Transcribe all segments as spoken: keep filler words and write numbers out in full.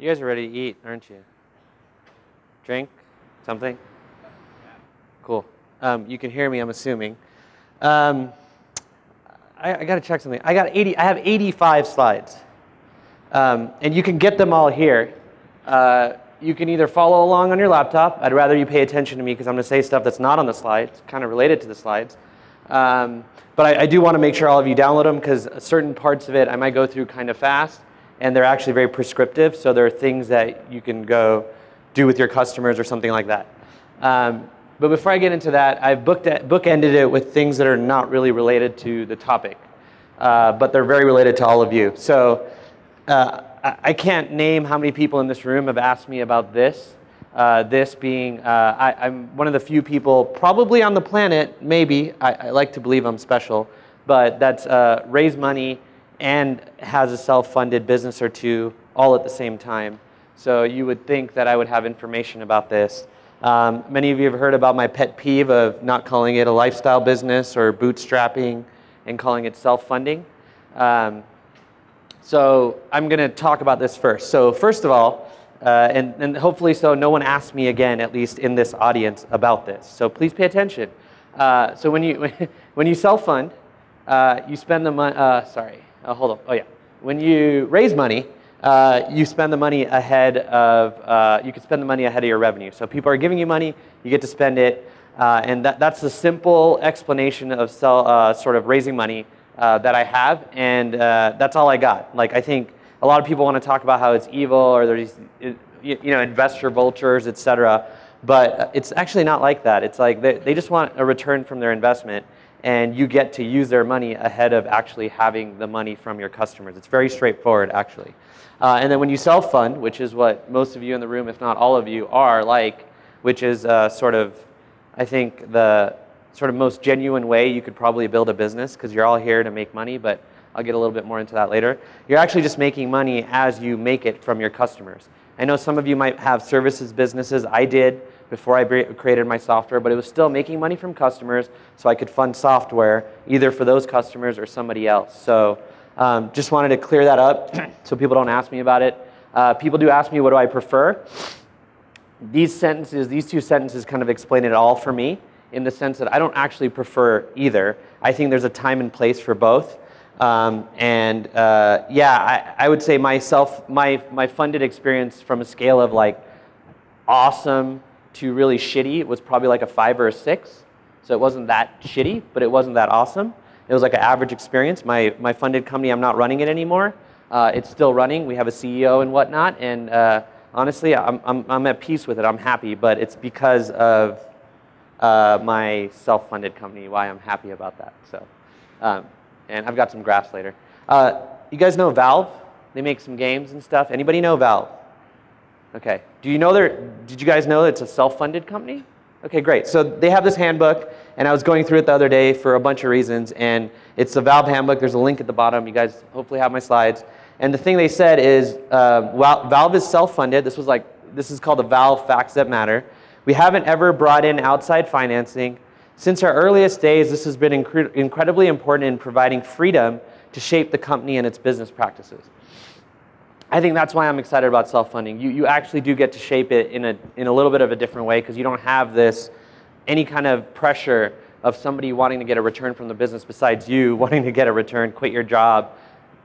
You guys are ready to eat, aren't you? Drink? Something? Cool. Um, you can hear me, I'm assuming. Um, I, I got to check something. I got eighty. I have eighty-five slides, um, and you can get them all here. Uh, you can either follow along on your laptop. I'd rather you pay attention to me because I'm going to say stuff that's not on the slides, kind of related to the slides. Um, but I, I do want to make sure all of you download them because certain parts of it I might go through kind of fast, and they're actually very prescriptive. So there are things that you can go do with your customers or something like that. Um, But before I get into that, I've booked, bookended it with things that are not really related to the topic, uh, but they're very related to all of you. So uh, I can't name how many people in this room have asked me about this, uh, this being, uh, I, I'm one of the few people probably on the planet, maybe, I, I like to believe I'm special, but that's uh, raise money and has a self-funded business or two all at the same time. So you would think that I would have information about this. Um, many of you have heard about my pet peeve of not calling it a lifestyle business or bootstrapping and calling it self-funding. Um, so I'm going to talk about this first. So first of all, uh, and, and hopefully so no one asks me again, at least in this audience, about this. So please pay attention. Uh, so when you, when you self-fund, uh, you spend the money, uh, sorry, oh, hold on, oh yeah. When you raise money, Uh, you spend the money ahead of, uh, you can spend the money ahead of your revenue. So people are giving you money, you get to spend it, uh, and that, that's the simple explanation of sell, uh, sort of raising money uh, that I have, and uh, that's all I got. Like I think a lot of people want to talk about how it's evil or there's, you know, investor vultures, et cetera, but it's actually not like that. It's like they, they just want a return from their investment, and you get to use their money ahead of actually having the money from your customers. It's very straightforward, actually. Uh, and then when you self-fund, which is what most of you in the room, if not all of you, are like, which is uh, sort of, I think, the sort of most genuine way you could probably build a business, because you're all here to make money, but I'll get a little bit more into that later. You're actually just making money as you make it from your customers. I know some of you might have services businesses. I did before I created my software, but it was still making money from customers, so I could fund software either for those customers or somebody else. So. Um, just wanted to clear that up so people don't ask me about it. Uh, people do ask me, what do I prefer? These sentences, these two sentences kind of explain it all for me in the sense that I don't actually prefer either. I think there's a time and place for both. Um, and uh, yeah, I, I would say myself, my, my funded experience from a scale of like awesome to really shitty was probably like a five or a six. So it wasn't that shitty, but it wasn't that awesome. It was like an average experience. My, my funded company, I'm not running it anymore. Uh, it's still running. We have a C E O and whatnot. And uh, honestly, I'm, I'm, I'm at peace with it. I'm happy. But it's because of uh, my self-funded company why I'm happy about that. So, um, and I've got some graphs later. Uh, you guys know Valve? They make some games and stuff. Anybody know Valve? Okay. Do you know they're, did you guys know it's a self-funded company? Okay, great. So they have this handbook, and I was going through it the other day for a bunch of reasons, and it's the Valve handbook. There's a link at the bottom. You guys hopefully have my slides. And the thing they said is uh, Valve is self-funded. This was like, this is called the Valve Facts That Matter. We haven't ever brought in outside financing. Since our earliest days, this has been incre incredibly important in providing freedom to shape the company and its business practices. I think that's why I'm excited about self-funding. You, you actually do get to shape it in a, in a little bit of a different way because you don't have this, any kind of pressure of somebody wanting to get a return from the business besides you wanting to get a return, quit your job,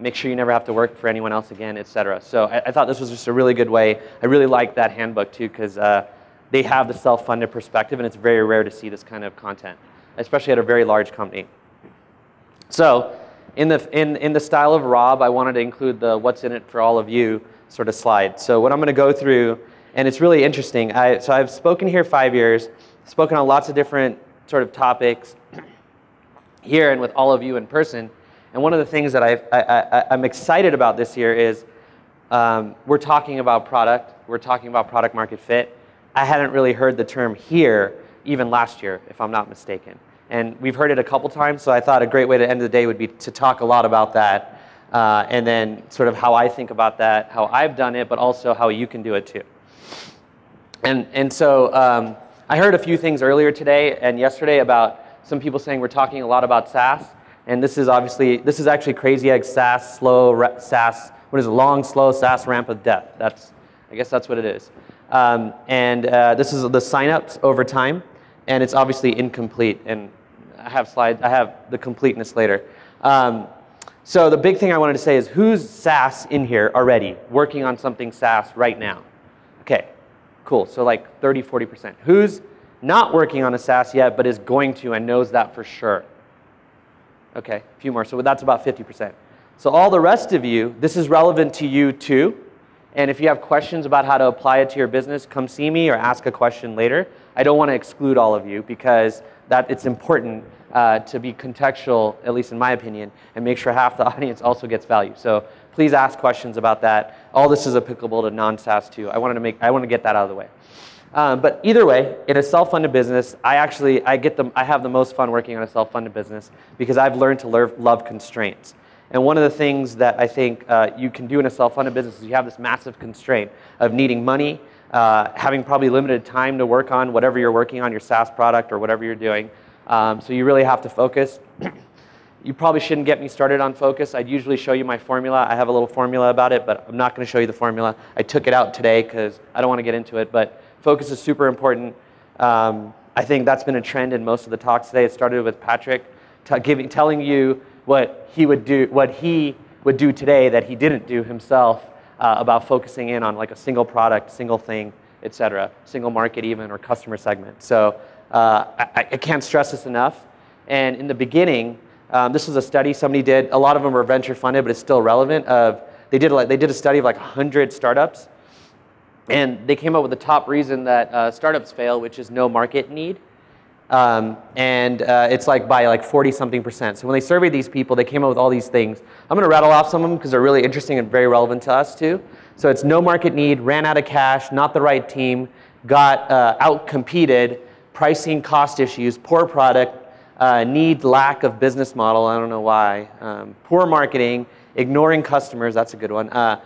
make sure you never have to work for anyone else again, et cetera. So I, I thought this was just a really good way. I really like that handbook too because uh, they have the self-funded perspective and it's very rare to see this kind of content, especially at a very large company. So. In the, in, in the style of Rob, I wanted to include the what's in it for all of you sort of slide. So what I'm going to go through, and it's really interesting. I, so I've spoken here five years, spoken on lots of different sort of topics here and with all of you in person. And one of the things that I've, I, I, I'm excited about this year is um, we're talking about product. We're talking about product market fit. I hadn't really heard the term here even last year, if I'm not mistaken. And we've heard it a couple times, so I thought a great way to end the day would be to talk a lot about that, uh, and then sort of how I think about that, how I've done it, but also how you can do it too. And, and so um, I heard a few things earlier today and yesterday about some people saying we're talking a lot about SaaS, and this is obviously, this is actually Crazy Egg SaaS, slow, SaaS, what is it, long, slow SaaS ramp of death. That's I guess that's what it is. Um, and uh, this is the signups over time, and it's obviously incomplete. And I have slides. I have the completeness later. Um, so the big thing I wanted to say is, who's SaaS in here already, working on something SaaS right now? Okay, cool. So like thirty, forty percent. Who's not working on a SaaS yet, but is going to and knows that for sure? Okay, a few more. So that's about fifty percent. So all the rest of you, this is relevant to you too. And if you have questions about how to apply it to your business, come see me or ask a question later. I don't want to exclude all of you because that it's important uh, to be contextual, at least in my opinion, and make sure half the audience also gets value. So please ask questions about that. All this is applicable to non-SaaS too. I wanted to make, I want to get that out of the way. Um, but either way, in a self-funded business, I actually I get the, I have the most fun working on a self-funded business because I've learned to love, love constraints. And one of the things that I think uh, you can do in a self-funded business is you have this massive constraint of needing money, uh, having probably limited time to work on whatever you're working on, your SaaS product or whatever you're doing. Um, so you really have to focus. You probably shouldn't get me started on focus. I'd usually show you my formula. I have a little formula about it, but I'm not going to show you the formula. I took it out today because I don't want to get into it. But focus is super important. Um, I think that's been a trend in most of the talks today. It started with Patrick t giving, telling you what he would do, what he would do today that he didn't do himself uh, about focusing in on like a single product, single thing, et cetera, single market even, or customer segment. So uh, I, I can't stress this enough. And in the beginning, um, this was a study somebody did. A lot of them were venture funded, but it's still relevant. Of they did like they did a study of like one hundred startups. And they came up with the top reason that uh, startups fail, which is no market need. Um, and uh, it's like by like forty something percent. So when they surveyed these people, they came up with all these things. I'm going to rattle off some of them because they're really interesting and very relevant to us too. So it's no market need, ran out of cash, not the right team, got uh, out-competed, pricing cost issues, poor product, uh, need, lack of business model, I don't know why, um, poor marketing, ignoring customers, that's a good one. Uh,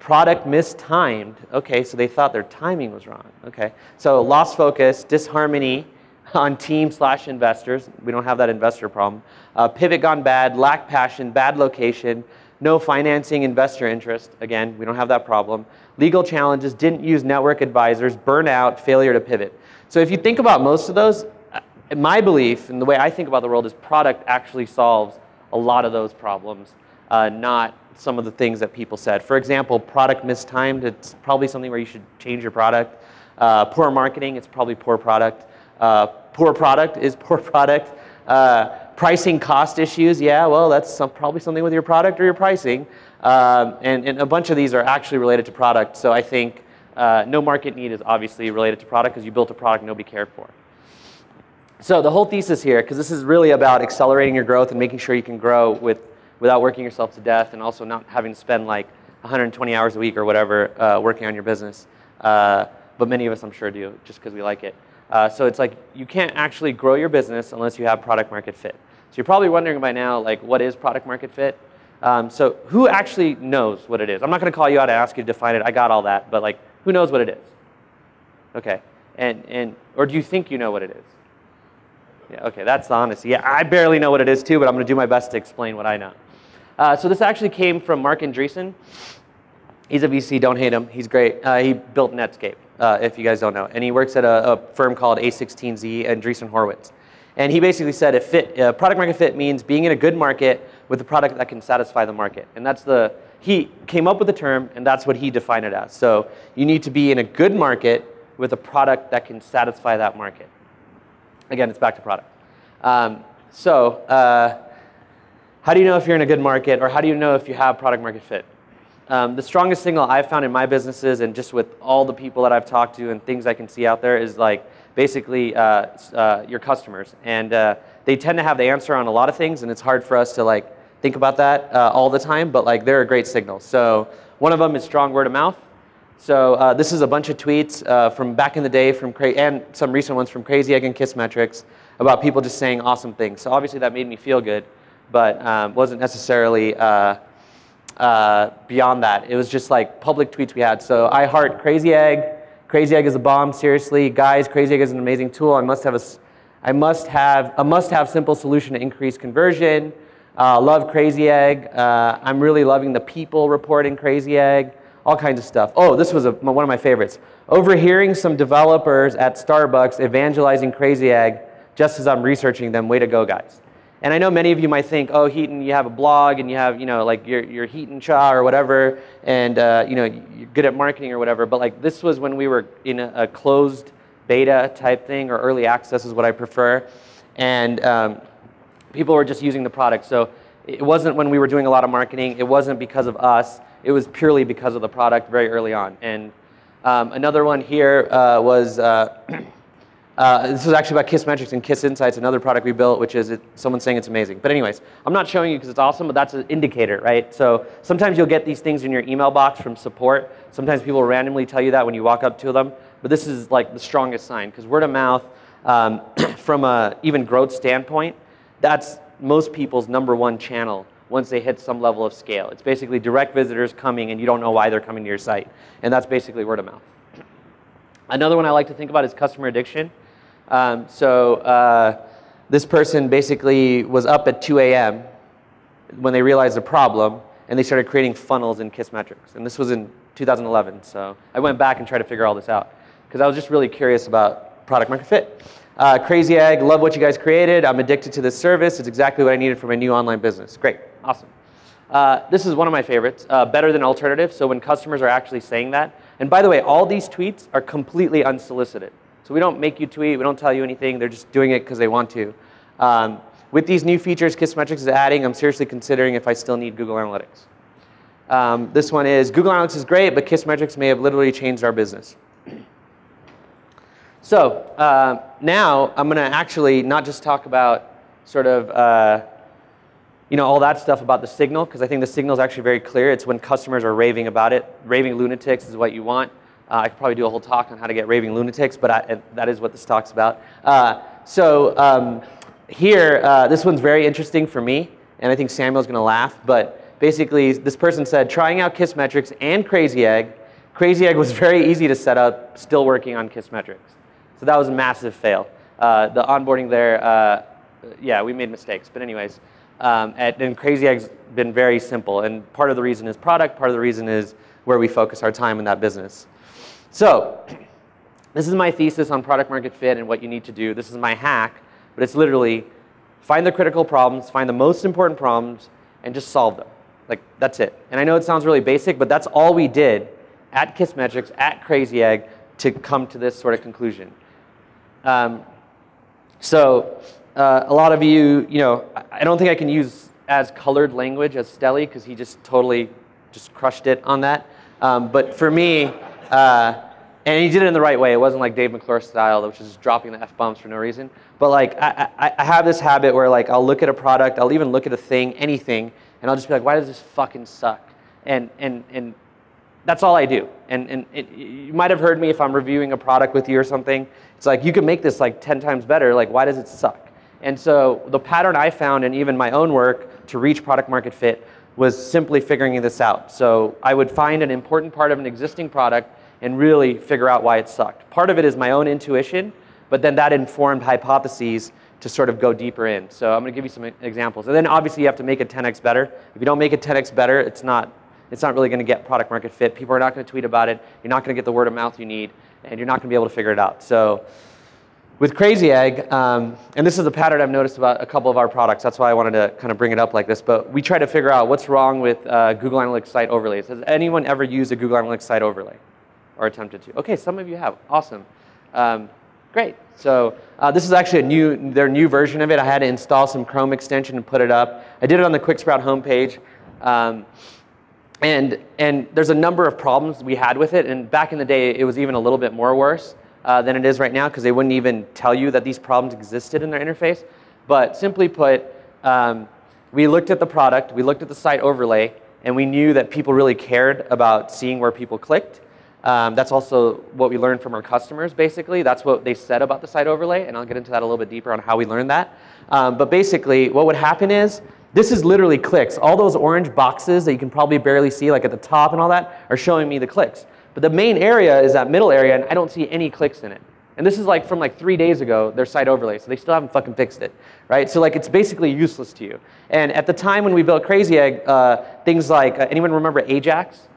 Product mistimed. Okay, so they thought their timing was wrong. Okay, so lost focus, disharmony on team slash investors. We don't have that investor problem. Uh, pivot gone bad, lack passion, bad location, no financing, investor interest. Again, we don't have that problem. Legal challenges, didn't use network advisors, burnout, failure to pivot. So if you think about most of those, my belief and the way I think about the world is product actually solves a lot of those problems, uh, not some of the things that people said. For example, product mistimed, it's probably something where you should change your product. Uh, poor marketing, it's probably poor product. Uh, poor product is poor product. Uh, pricing cost issues, yeah, well, that's some, probably something with your product or your pricing. Um, and, and a bunch of these are actually related to product. So I think uh, no market need is obviously related to product because you built a product nobody cared for. So the whole thesis here, because this is really about accelerating your growth and making sure you can grow with without working yourself to death and also not having to spend like one hundred twenty hours a week or whatever uh, working on your business. Uh, but many of us, I'm sure, do just because we like it. Uh, so it's like you can't actually grow your business unless you have product market fit. So you're probably wondering by now, like, what is product market fit? Um, so who actually knows what it is? I'm not going to call you out and ask you to define it. I got all that. But like, who knows what it is? Okay. And, and, or do you think you know what it is? Yeah, okay, that's the honesty. Yeah, I barely know what it is too, but I'm going to do my best to explain what I know. Uh, so this actually came from Mark Andreessen. He's a V C, don't hate him. He's great. Uh, he built Netscape, uh, if you guys don't know. And he works at a, a firm called A sixteen Z, Andreessen Horowitz. And he basically said, if fit, uh, product market fit means being in a good market with a product that can satisfy the market. And that's the, he came up with the term, and that's what he defined it as. So you need to be in a good market with a product that can satisfy that market. Again, it's back to product. Um, so uh, how do you know if you're in a good market, or how do you know if you have product market fit? Um, the strongest signal I've found in my businesses and just with all the people that I've talked to and things I can see out there is like basically uh, uh, your customers. And uh, they tend to have the answer on a lot of things, and it's hard for us to like think about that uh, all the time, but like they're a great signal. So one of them is strong word of mouth. So uh, this is a bunch of tweets uh, from back in the day from Cra and some recent ones from Crazy Egg and Kissmetrics about people just saying awesome things. So obviously that made me feel good, but um, wasn't necessarily uh, uh, beyond that. It was just like public tweets we had. So I heart Crazy Egg. Crazy Egg is a bomb. Seriously, guys, Crazy Egg is an amazing tool. I must have a, I must have a must-have simple solution to increase conversion. Uh, love Crazy Egg. Uh, I'm really loving the people report in Crazy Egg. all kinds of stuff. Oh, this was a, one of my favorites. Overhearing some developers at Starbucks evangelizing Crazy Egg just as I'm researching them. Way to go, guys. And I know many of you might think, oh, Hiten, you have a blog and you have, you know, like you're, you're Hiten Shah or whatever, and, uh, you know, you're good at marketing or whatever. But like this was when we were in a, a closed beta type thing, or early access is what I prefer. And um, people were just using the product. So it wasn't when we were doing a lot of marketing. It wasn't because of us. It was purely because of the product very early on. And um, another one here uh, was... Uh, Uh, this is actually about Kissmetrics and Kiss Insights, another product we built, which is it, someone saying it's amazing. But anyways, I'm not showing you because it's awesome, but that's an indicator, right? So sometimes you'll get these things in your email box from support. Sometimes people randomly tell you that when you walk up to them. But this is like the strongest sign, because word of mouth, um, from a even growth standpoint, that's most people's number one channel once they hit some level of scale. It's basically direct visitors coming, and you don't know why they're coming to your site. And that's basically word of mouth. Another one I like to think about is customer addiction. Um, so uh, this person basically was up at two A M when they realized the problem, and they started creating funnels in Kissmetrics. And this was in two thousand eleven, so I went back and tried to figure all this out because I was just really curious about product market fit. Uh, Crazy Egg, love what you guys created. I'm addicted to this service. It's exactly what I needed for my new online business. Great, awesome. Uh, this is one of my favorites, uh, better than alternatives. So when customers are actually saying that, and by the way, all these tweets are completely unsolicited. So we don't make you tweet, we don't tell you anything, they're just doing it because they want to. Um, with these new features Kissmetrics is adding, I'm seriously considering if I still need Google Analytics. Um, this one is, Google Analytics is great, but Kissmetrics may have literally changed our business. So uh, now I'm gonna actually not just talk about sort of, uh, you know, all that stuff about the signal, because I think the signal is actually very clear. It's when customers are raving about it. Raving lunatics is what you want. Uh, I could probably do a whole talk on how to get raving lunatics, but I, that is what this talk's about. Uh, so um, here, uh, this one's very interesting for me, and I think Samuel's going to laugh, but basically this person said, trying out Kissmetrics and Crazy Egg. Crazy Egg was very easy to set up, still working on Kissmetrics. So that was a massive fail. Uh, the onboarding there, uh, yeah, we made mistakes, but anyways. Um, and, and Crazy Egg's been very simple, and part of the reason is product, part of the reason is where we focus our time in that business. So this is my thesis on product market fit and what you need to do. This is my hack, but it's literally find the critical problems, find the most important problems, and just solve them. Like, that's it. And I know it sounds really basic, but that's all we did at Kissmetrics, at Crazy Egg, to come to this sort of conclusion. Um, so uh, a lot of you, you know, I don't think I can use as colored language as Steli, because he just totally just crushed it on that. Um, but for me, Uh, and he did it in the right way. It wasn't like Dave McClure style, which is just dropping the F-bombs for no reason. But like, I, I, I have this habit where like I'll look at a product, I'll even look at a thing, anything, and I'll just be like, why does this fucking suck? And, and, and that's all I do. And, and it, you might have heard me if I'm reviewing a product with you or something. It's like, you can make this like ten times better. Like, why does it suck? And so the pattern I found in even my own work to reach product market fit was simply figuring this out. So I would find an important part of an existing product and really figure out why it sucked. Part of it is my own intuition, but then that informed hypotheses to sort of go deeper in. So I'm gonna give you some examples. And then obviously you have to make it ten X better. If you don't make it ten X better, it's not, it's not really gonna get product market fit. People are not gonna tweet about it. You're not gonna get the word of mouth you need, and you're not gonna be able to figure it out. So with Crazy Egg, um, and this is a pattern I've noticed about a couple of our products. That's why I wanted to kind of bring it up like this. But we try to figure out what's wrong with uh, Google Analytics site overlays. Has anyone ever used a Google Analytics site overlay? Or attempted to. Okay, some of you have. Awesome. Um, great. So uh, this is actually a new, their new version of it. I had to install some Chrome extension and put it up. I did it on the Quick Sprout homepage. Um, and, and there's a number of problems we had with it. And back in the day, it was even a little bit more worse uh, than it is right now, because they wouldn't even tell you that these problems existed in their interface. But simply put, um, we looked at the product, we looked at the site overlay, and we knew that people really cared about seeing where people clicked. Um, that's also what we learned from our customers, basically. That's what they said about the site overlay, and I'll get into that a little bit deeper on how we learned that. Um, but basically, what would happen is, this is literally clicks. All those orange boxes that you can probably barely see, like at the top and all that, are showing me the clicks. But the main area is that middle area, and I don't see any clicks in it. And this is like from like three days ago, their site overlay, so they still haven't fucking fixed it, right? So like, it's basically useless to you. And at the time when we built Crazy Egg, uh, things like, uh, anyone remember Ajax?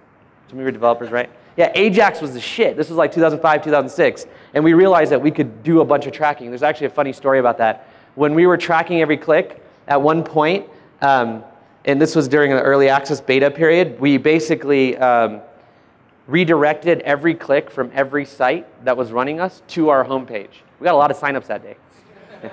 Some of you were developers, right? Yeah, Ajax was the shit. This was like two thousand five, two thousand six. And we realized that we could do a bunch of tracking. There's actually a funny story about that. When we were tracking every click, at one point, um, and this was during the early access beta period, we basically um, redirected every click from every site that was running us to our homepage. We got a lot of signups that day. Yeah.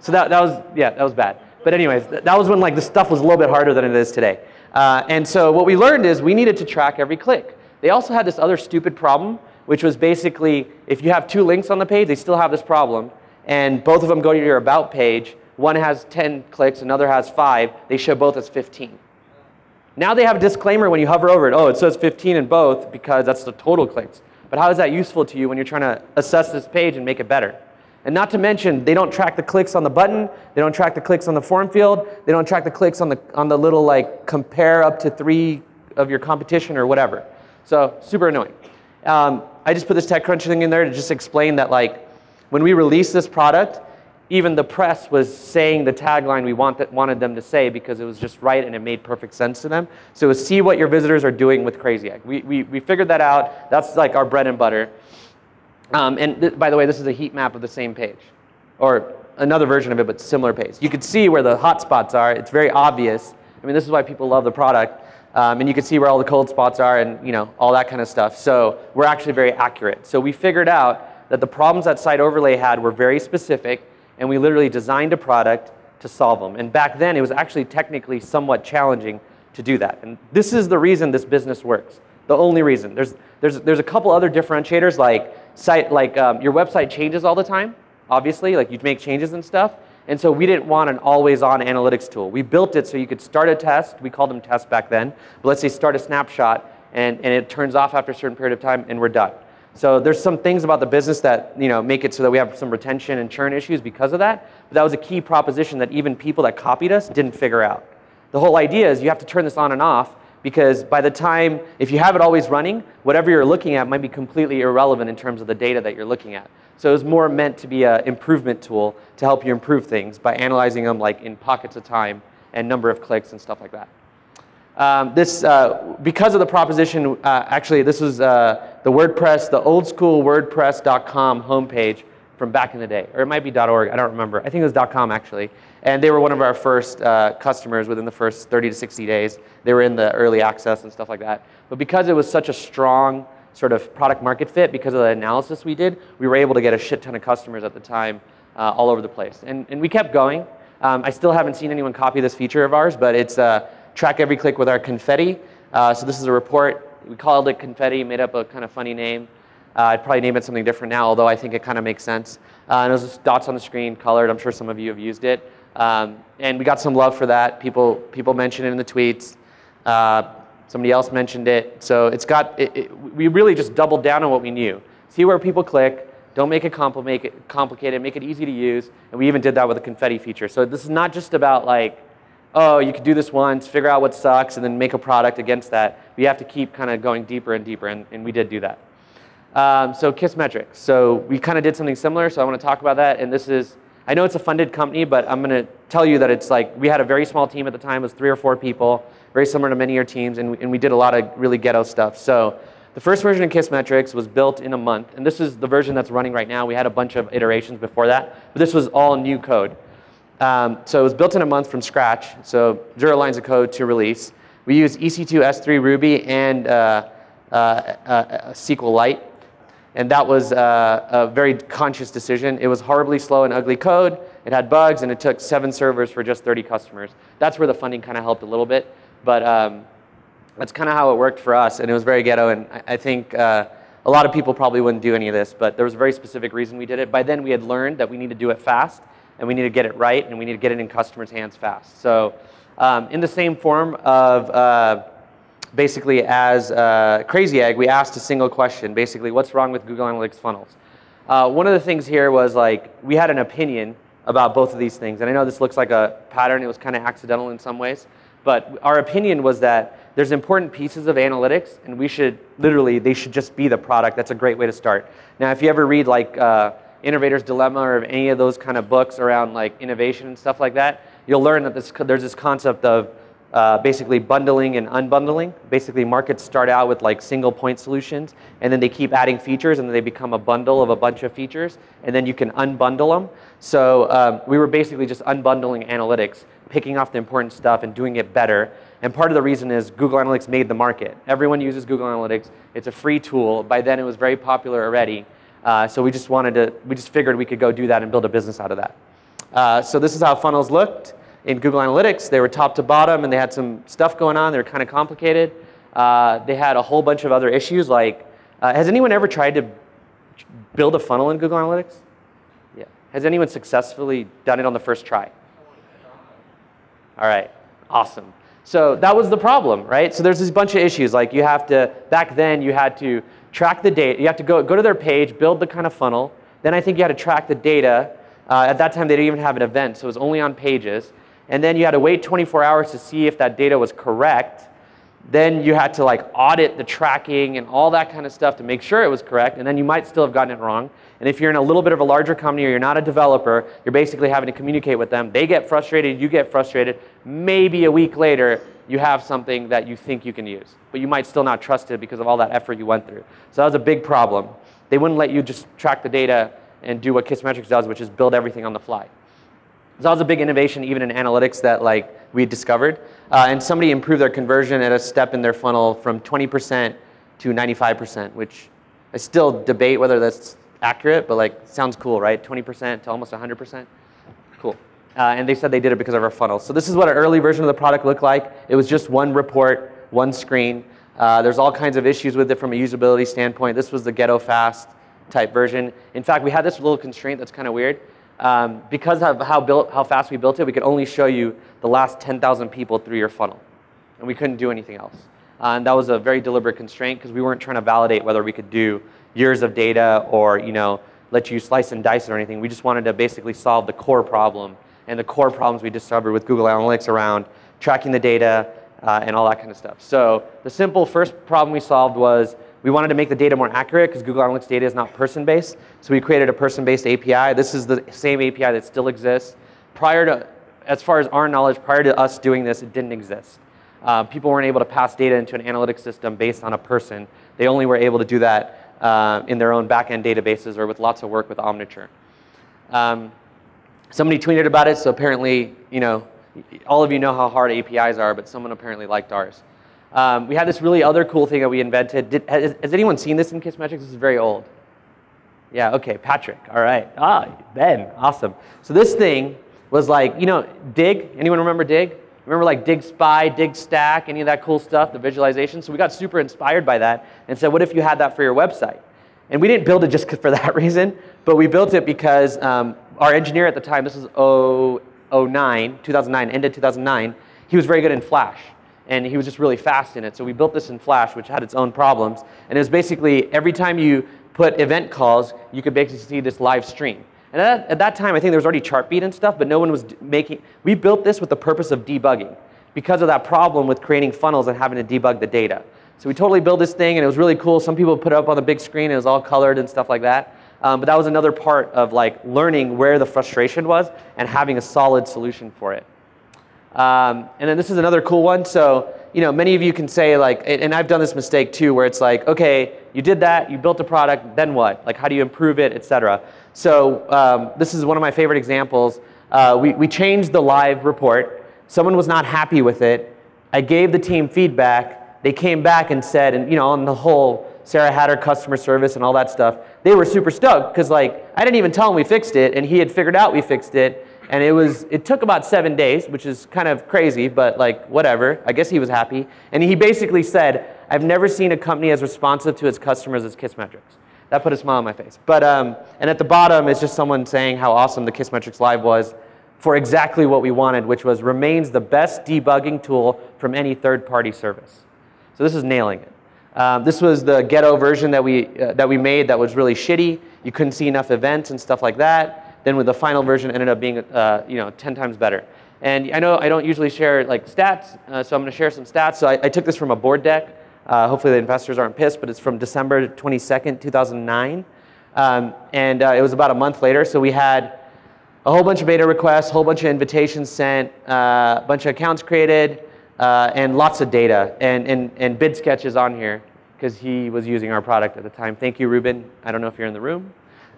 So that, that was, yeah, that was bad. But anyways, th that was when like the stuff was a little bit harder than it is today. Uh, and so what we learned is we needed to track every click. They also had this other stupid problem, which was basically if you have two links on the page, they still have this problem, and both of them go to your about page. One has ten clicks, another has five. They show both as fifteen. Now they have a disclaimer when you hover over it. Oh, it says fifteen in both because that's the total clicks. But how is that useful to you when you're trying to assess this page and make it better? And not to mention, they don't track the clicks on the button. They don't track the clicks on the form field. They don't track the clicks on the, on the little like compare up to three of your competition or whatever. So super annoying. Um, I just put this TechCrunch thing in there to just explain that like when we released this product, even the press was saying the tagline we want that wanted them to say because it was just right and it made perfect sense to them. So it was see what your visitors are doing with Crazy Egg. We, we, we figured that out. That's like our bread and butter. Um, and th by the way, this is a heat map of the same page or another version of it, but similar page. You could see where the hot spots are. It's very obvious. I mean, this is why people love the product. Um, and you can see where all the cold spots are and you know all that kind of stuff. So we're actually very accurate. So we figured out that the problems that site overlay had were very specific, and we literally designed a product to solve them. And back then, it was actually technically somewhat challenging to do that. And this is the reason this business works. The only reason. There's there's there's a couple other differentiators like site like um, your website changes all the time. Obviously, like you make changes and stuff. And so we didn't want an always-on analytics tool. We built it so you could start a test. We called them tests back then. But let's say start a snapshot, and, and it turns off after a certain period of time, and we're done. So there's some things about the business that you know make it so that we have some retention and churn issues because of that. But that was a key proposition that even people that copied us didn't figure out. The whole idea is you have to turn this on and off because by the time, if you have it always running, whatever you're looking at might be completely irrelevant in terms of the data that you're looking at. So it was more meant to be an improvement tool to help you improve things by analyzing them like in pockets of time and number of clicks and stuff like that. Um, this, uh, because of the proposition, uh, actually this was uh, the WordPress, the old school WordPress dot com homepage from back in the day, or it might be .org, I don't remember. I think it was .com actually. And they were one of our first uh, customers within the first thirty to sixty days. They were in the early access and stuff like that. But because it was such a strong sort of product market fit, because of the analysis we did, we were able to get a shit ton of customers at the time uh, all over the place. And, and we kept going. Um, I still haven't seen anyone copy this feature of ours, but it's uh, track every click with our confetti. Uh, so this is a report. We called it confetti, made up a kind of funny name. Uh, I'd probably name it something different now, although I think it kind of makes sense. Uh, and it was just dots on the screen, colored. I'm sure some of you have used it. Um, and we got some love for that. People, people mentioned it in the tweets. Uh, Somebody else mentioned it. So it's got, it, it, we really just doubled down on what we knew. See where people click. Don't make it, compl make it complicated. Make it easy to use. And we even did that with a confetti feature. So this is not just about like, oh, you could do this once, figure out what sucks, and then make a product against that. We have to keep kind of going deeper and deeper. And, and we did do that. Um, so Kissmetrics. So we kind of did something similar. So I want to talk about that. And this is, I know it's a funded company, but I'm going to tell you that it's like, we had a very small team at the time. It was three or four people, very similar to many of your teams, and we, and we did a lot of really ghetto stuff. So the first version of Kissmetrics was built in a month, and this is the version that's running right now. We had a bunch of iterations before that, but this was all new code. Um, so it was built in a month from scratch, so zero lines of code to release. We used E C two S three Ruby and uh, uh, uh, SQLite. And that was uh, a very conscious decision. It was horribly slow and ugly code. It had bugs, and it took seven servers for just thirty customers. That's where the funding kind of helped a little bit. But um, that's kind of how it worked for us. And it was very ghetto. And I, I think uh, a lot of people probably wouldn't do any of this. But there was a very specific reason we did it. By then, we had learned that we need to do it fast. And we need to get it right. And we need to get it in customers' hands fast. So um, in the same form of... Uh, Basically, as uh, Crazy Egg, we asked a single question. Basically, what's wrong with Google Analytics funnels? Uh, one of the things here was like we had an opinion about both of these things. And I know this looks like a pattern. It was kind of accidental in some ways. But our opinion was that there's important pieces of analytics. And we should literally, they should just be the product. That's a great way to start. Now, if you ever read like uh, Innovator's Dilemma or any of those kind of books around like innovation and stuff like that, you'll learn that this, there's this concept of uh, basically bundling and unbundling. Basically, markets start out with like single point solutions, and then they keep adding features, and then they become a bundle of a bunch of features, and then you can unbundle them. So um, we were basically just unbundling analytics, picking off the important stuff and doing it better. And part of the reason is Google Analytics made the market. Everyone uses Google Analytics. It's a free tool. By then, it was very popular already. Uh, so we just wanted to, we just figured we could go do that and build a business out of that. Uh, so this is how funnels looked in Google Analytics. They were top to bottom, and they had some stuff going on. They were kind of complicated. Uh, they had a whole bunch of other issues. Like, uh, has anyone ever tried to build a funnel in Google Analytics? Yeah. Has anyone successfully done it on the first try? All right, awesome. So that was the problem, right? So there's this bunch of issues. Like, you have to, back then you had to track the data. You have to go, go to their page, build the kind of funnel. Then I think you had to track the data. Uh, at that time, they didn't even have an event, so it was only on pages. And then you had to wait twenty-four hours to see if that data was correct. Then you had to like audit the tracking and all that kind of stuff to make sure it was correct. And then you might still have gotten it wrong. And if you're in a little bit of a larger company or you're not a developer, you're basically having to communicate with them. They get frustrated, you get frustrated. Maybe a week later, you have something that you think you can use. But you might still not trust it because of all that effort you went through. So that was a big problem. They wouldn't let you just track the data and do what Kissmetrics does, which is build everything on the fly. So that was a big innovation even in analytics that like we discovered. Uh, and somebody improved their conversion at a step in their funnel from twenty percent to ninety-five percent, which I still debate whether that's accurate, but like sounds cool, right? twenty percent to almost one hundred percent. Cool. Uh, and they said they did it because of our funnel. So this is what an early version of the product looked like. It was just one report, one screen. Uh, there's all kinds of issues with it from a usability standpoint. This was the ghetto fast type version. In fact, we had this little constraint that's kind of weird. Um, because of how, built, how fast we built it, we could only show you the last ten thousand people through your funnel. And we couldn't do anything else. Uh, and that was a very deliberate constraint because we weren't trying to validate whether we could do years of data or, you know, let you slice and dice it or anything. We just wanted to basically solve the core problem. And the core problems we discovered with Google Analytics around tracking the data uh, and all that kind of stuff. So the simple first problem we solved was we wanted to make the data more accurate because Google Analytics data is not person-based. So we created a person-based A P I. This is the same A P I that still exists. Prior to, as far as our knowledge, prior to us doing this, it didn't exist. Uh, people weren't able to pass data into an analytics system based on a person. They only were able to do that uh, in their own back-end databases or with lots of work with Omniture. Um, somebody tweeted about it, so apparently, you know, all of you know how hard A P Is are, but someone apparently liked ours. Um, we had this really other cool thing that we invented. Did, has, has anyone seen this in Kissmetrics? This is very old. Yeah, okay, Patrick, all right. Ah, Ben, awesome. So this thing was like, you know, Dig, anyone remember Dig? Remember like Dig Spy, Dig Stack, any of that cool stuff, the visualization? So we got super inspired by that and said, what if you had that for your website? And we didn't build it just for that reason, but we built it because um, our engineer at the time, this was oh nine, two thousand nine, end of two thousand nine, he was very good in Flash. And he was just really fast in it. So we built this in Flash, which had its own problems. And it was basically every time you put event calls, you could basically see this live stream. And at, at that time, I think there was already Chartbeat and stuff, but no one was making, we built this with the purpose of debugging because of that problem with creating funnels and having to debug the data. So we totally built this thing and it was really cool. Some people put it up on the big screen and it was all colored and stuff like that. Um, but that was another part of like learning where the frustration was and having a solid solution for it. Um, and then this is another cool one. So, you know, many of you can say like, and I've done this mistake too, where it's like, okay, you did that, you built a product, then what? Like, how do you improve it, et cetera? So um, this is one of my favorite examples. Uh, we, we changed the live report. Someone was not happy with it. I gave the team feedback. They came back and said, and you know, on the whole, Sarah had her customer service and all that stuff. They were super stoked because like, I didn't even tell him we fixed it and he had figured out we fixed it. And it was, it took about seven days, which is kind of crazy, but like, whatever. I guess he was happy. And he basically said, I've never seen a company as responsive to its customers as Kissmetrics. That put a smile on my face. But, um, and at the bottom is just someone saying how awesome the Kissmetrics Live was for exactly what we wanted, which was remains the best debugging tool from any third-party service. So this is nailing it. Um, this was the ghetto version that we, uh, that we made that was really shitty. You couldn't see enough events and stuff like that. Then with the final version ended up being uh, you know, ten times better. And I know I don't usually share like stats, uh, so I'm gonna share some stats. So I, I took this from a board deck. Uh, hopefully the investors aren't pissed, but it's from December twenty-second, two thousand nine. Um, and uh, it was about a month later. So we had a whole bunch of beta requests, a whole bunch of invitations sent, uh, a bunch of accounts created, uh, and lots of data. And, and, and BidSketch is on here because he was using our product at the time. Thank you, Ruben. I don't know if you're in the room.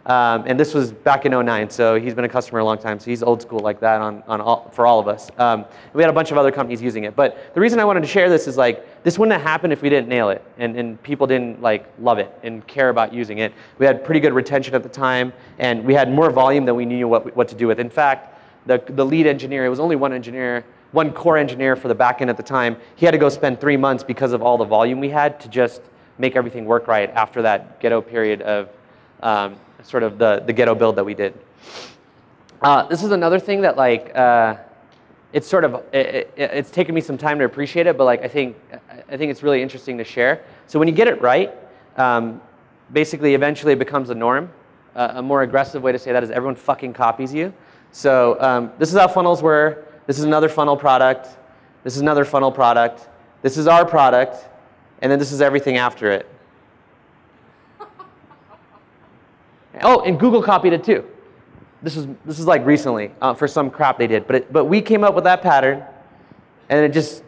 Um, and this was back in oh nine, so he's been a customer a long time. So he's old school like that on, on all, for all of us. Um, we had a bunch of other companies using it. But the reason I wanted to share this is like, this wouldn't have happened if we didn't nail it. And, and people didn't like love it and care about using it. We had pretty good retention at the time. And we had more volume than we knew what, what to do with. In fact, the, the lead engineer, it was only one engineer, one core engineer for the back end at the time. He had to go spend three months because of all the volume we had to just make everything work right after that ghetto period of... Um, sort of the, the ghetto build that we did. Uh, this is another thing that like, uh, it's sort of, it, it, it's taken me some time to appreciate it, but like I think, I think it's really interesting to share. So when you get it right, um, basically eventually it becomes a norm. Uh, a more aggressive way to say that is everyone fucking copies you. So um, this is how funnels were. This is another funnel product. This is another funnel product. This is our product. And then this is everything after it. Oh, and Google copied it too. This is this is like recently uh, for some crap they did, but it, but we came up with that pattern, and it just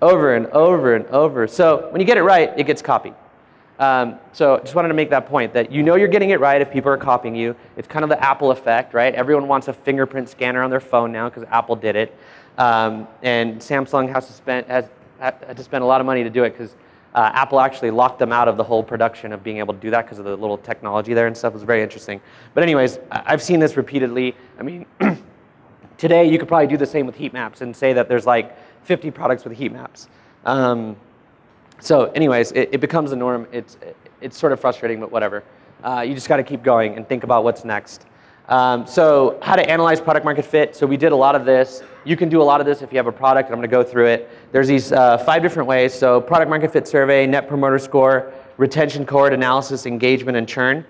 over and over and over. So when you get it right, it gets copied. Um, so just wanted to make that point that you know you're getting it right if people are copying you. It's kind of the Apple effect, right? Everyone wants a fingerprint scanner on their phone now because Apple did it, um, and Samsung has to spend has had to spend a lot of money to do it because. Uh, Apple actually locked them out of the whole production of being able to do that because of the little technology there and stuff. It was very interesting. But anyways, I've seen this repeatedly. I mean, today you could probably do the same with heat maps and say that there's like fifty products with heat maps. Um, so anyways, it, it becomes the norm. It's, it, it's sort of frustrating, but whatever. Uh, you just got to keep going and think about what's next. Um, so how to analyze product market fit. So we did a lot of this. You can do a lot of this if you have a product. I'm going to go through it. There's these uh, five different ways. So product market fit survey, net promoter score, retention cohort analysis, engagement, and churn.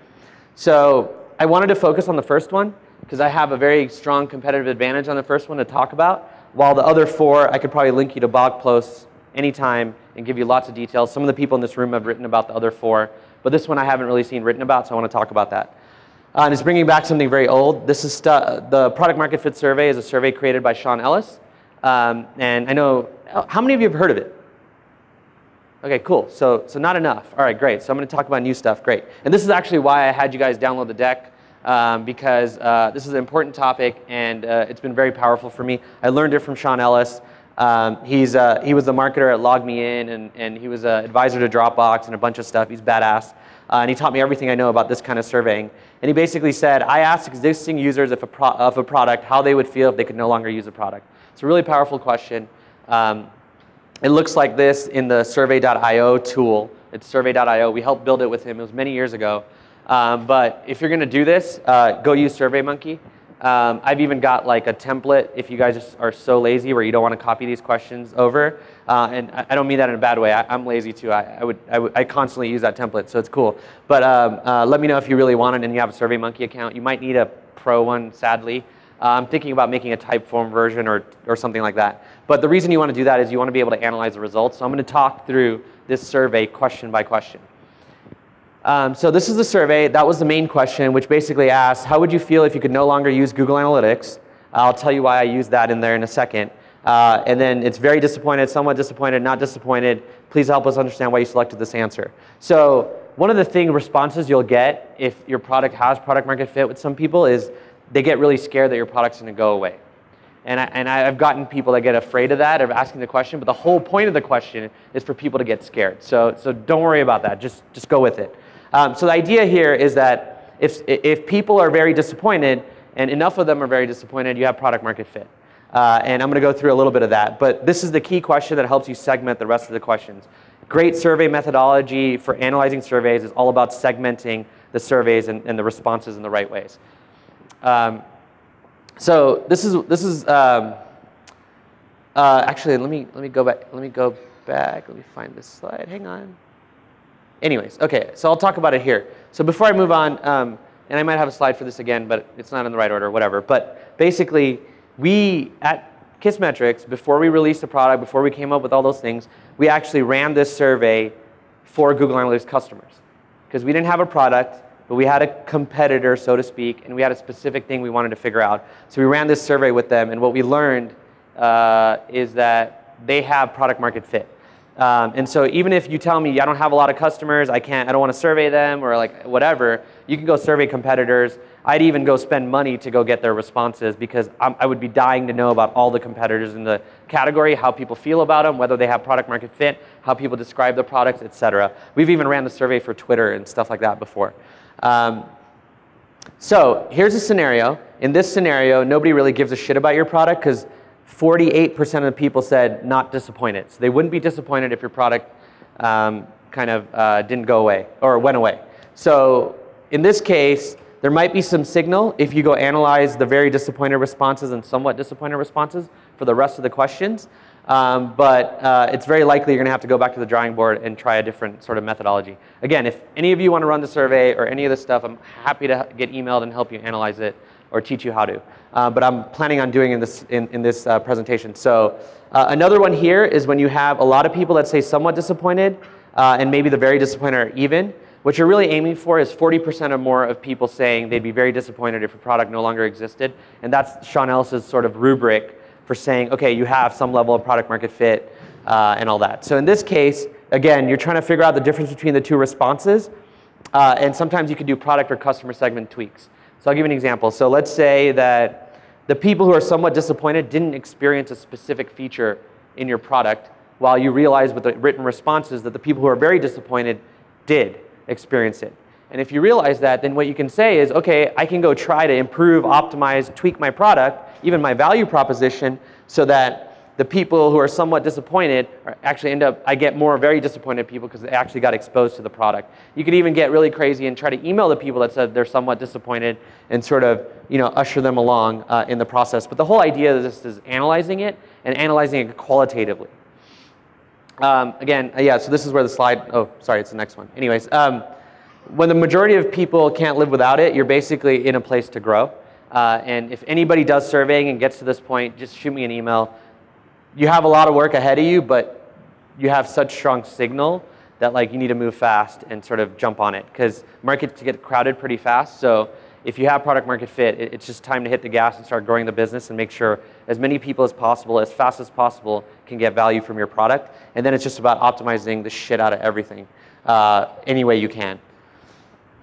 So I wanted to focus on the first one because I have a very strong competitive advantage on the first one to talk about. While the other four, I could probably link you to blog posts anytime and give you lots of details. Some of the people in this room have written about the other four, but this one I haven't really seen written about, so I want to talk about that. Uh, and it's bringing back something very old. This is the Product Market Fit Survey is a survey created by Sean Ellis. Um, and I know, how many of you have heard of it? Okay, cool. So, so not enough. All right, great. So I'm going to talk about new stuff. Great. And this is actually why I had you guys download the deck, um, because uh, this is an important topic, and uh, it's been very powerful for me. I learned it from Sean Ellis. Um, he's, uh, he was the marketer at LogMeIn, and, and he was an advisor to Dropbox and a bunch of stuff. He's badass. Uh, and he taught me everything I know about this kind of surveying. And he basically said, I asked existing users of a, pro of a product how they would feel if they could no longer use the product. It's a really powerful question. Um, it looks like this in the survey dot i o tool. It's survey dot i o. We helped build it with him. It was many years ago. Um, but if you're going to do this, uh, go use SurveyMonkey. Um, I've even got like a template if you guys are so lazy where you don't want to copy these questions over. Uh, and I, I don't mean that in a bad way. I, I'm lazy too. I, I, would, I would I constantly use that template, so it's cool. But um, uh, let me know if you really want it and you have a SurveyMonkey account. You might need a pro one, sadly. Uh, I'm thinking about making a Typeform version or, or something like that. But the reason you want to do that is you want to be able to analyze the results. So I'm going to talk through this survey question by question. Um, so this is the survey. That was the main question, which basically asks, how would you feel if you could no longer use Google Analytics? I'll tell you why I use that in there in a second. Uh, and then it's very disappointed, somewhat disappointed, not disappointed. Please help us understand why you selected this answer. So one of the thing responses you'll get if your product has product market fit with some people is they get really scared that your product's going to go away. And, I, and I've gotten people that get afraid of that, of asking the question. But the whole point of the question is for people to get scared. So, so don't worry about that. Just, just go with it. Um, so the idea here is that if, if people are very disappointed, and enough of them are very disappointed, you have product market fit. Uh, and I'm going to go through a little bit of that. But this is the key question that helps you segment the rest of the questions. Great survey methodology for analyzing surveys is all about segmenting the surveys and, and the responses in the right ways. Um, so this is, this is um, uh, actually, let me, let me go back. Let me go back. Let me find this slide. Hang on. Anyways, okay, so I'll talk about it here. So before I move on, um, and I might have a slide for this again, but it's not in the right order, whatever. But basically, we at Kissmetrics, before we released the product, before we came up with all those things, we actually ran this survey for Google Analytics customers. Because we didn't have a product, but we had a competitor, so to speak, and we had a specific thing we wanted to figure out. So we ran this survey with them, and what we learned uh, is that they have product market fit. Um, and so even if you tell me I don't have a lot of customers, I can't, I don't want to survey them or like whatever, you can go survey competitors. I'd even go spend money to go get their responses because I'm, I would be dying to know about all the competitors in the category, how people feel about them, whether they have product market fit, how people describe the products, et cetera. We've even ran the survey for Twitter and stuff like that before. Um, so here's a scenario. In this scenario, nobody really gives a shit about your product because forty-eight percent of the people said not disappointed. So they wouldn't be disappointed if your product um, kind of uh, didn't go away or went away. So in this case, there might be some signal if you go analyze the very disappointed responses and somewhat disappointed responses for the rest of the questions. Um, but uh, it's very likely you're going to have to go back to the drawing board and try a different sort of methodology. Again, if any of you want to run the survey or any of this stuff, I'm happy to get emailed and help you analyze it or teach you how to. Uh, but I'm planning on doing in this, in, in this uh, presentation. So uh, another one here is when you have a lot of people that say somewhat disappointed uh, and maybe the very disappointed are even. What you're really aiming for is forty percent or more of people saying they'd be very disappointed if a product no longer existed. And that's Sean Ellis' sort of rubric for saying, okay, you have some level of product market fit uh, and all that. So in this case, again, you're trying to figure out the difference between the two responses. Uh, and sometimes you can do product or customer segment tweaks. So I'll give you an example. So let's say that the people who are somewhat disappointed didn't experience a specific feature in your product, while you realize with the written responses that the people who are very disappointed did experience it. And if you realize that, then what you can say is, okay, I can go try to improve, optimize, tweak my product, even my value proposition, so that the people who are somewhat disappointed are actually end up, I get more very disappointed people because they actually got exposed to the product. You could even get really crazy and try to email the people that said they're somewhat disappointed and sort of, you know, usher them along uh, in the process. But the whole idea of this is analyzing it and analyzing it qualitatively. Um, again, yeah, so this is where the slide, oh, sorry, it's the next one. Anyways, um, when the majority of people can't live without it, you're basically in a place to grow. Uh, and if anybody does surveying and gets to this point, just shoot me an email. You have a lot of work ahead of you, but you have such strong signal that like you need to move fast and sort of jump on it because markets get crowded pretty fast. So if you have product market fit, it's just time to hit the gas and start growing the business and make sure as many people as possible, as fast as possible, can get value from your product. And then it's just about optimizing the shit out of everything uh, any way you can.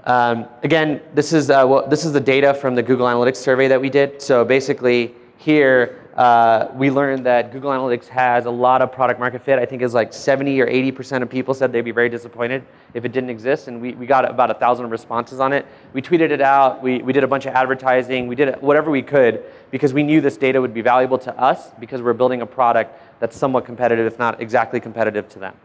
Um, again, this is, uh, well, this is the data from the Google Analytics survey that we did. So basically here, uh, we learned that Google Analytics has a lot of product market fit. I think it's like seventy or eighty percent of people said they'd be very disappointed if it didn't exist. And we, we got about a thousand responses on it. We tweeted it out. We, we did a bunch of advertising. We did whatever we could because we knew this data would be valuable to us because we're building a product that's somewhat competitive, if not exactly competitive to them.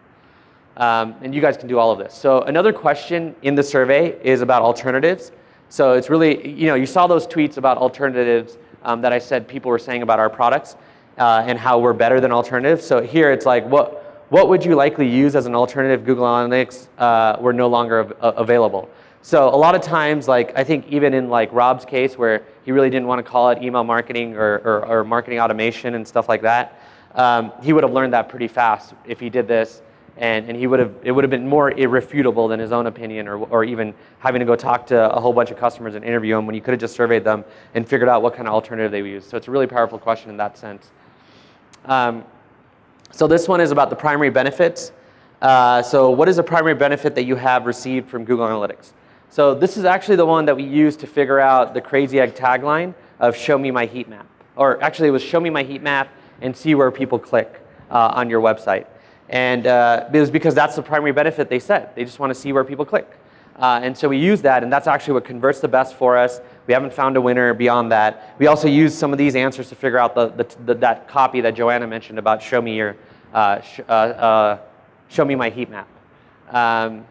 Um, and you guys can do all of this. So another question in the survey is about alternatives. So it's really, you know, you saw those tweets about alternatives Um, that I said people were saying about our products uh, and how we're better than alternatives. So here it's like, what, what would you likely use as an alternative Google Analytics uh, were no longer av available? So a lot of times, like I think even in like Rob's case where he really didn't want to call it email marketing or, or, or marketing automation and stuff like that, um, he would have learned that pretty fast if he did this. And, and he would have, it would have been more irrefutable than his own opinion or, or even having to go talk to a whole bunch of customers and interview them when you could have just surveyed them and figured out what kind of alternative they would use. So it's a really powerful question in that sense. Um, so this one is about the primary benefits. Uh, so what is a primary benefit that you have received from Google Analytics? So this is actually the one that we used to figure out the Crazy Egg tagline of show me my heat map. Or actually it was show me my heat map and see where people click uh, on your website. And uh, it was because that's the primary benefit they said. They just want to see where people click. Uh, and so we use that, and that's actually what converts the best for us. We haven't found a winner beyond that. We also use some of these answers to figure out the, the, the, that copy that Joanna mentioned about show me, your, uh, sh uh, uh, show me my heat map. Um,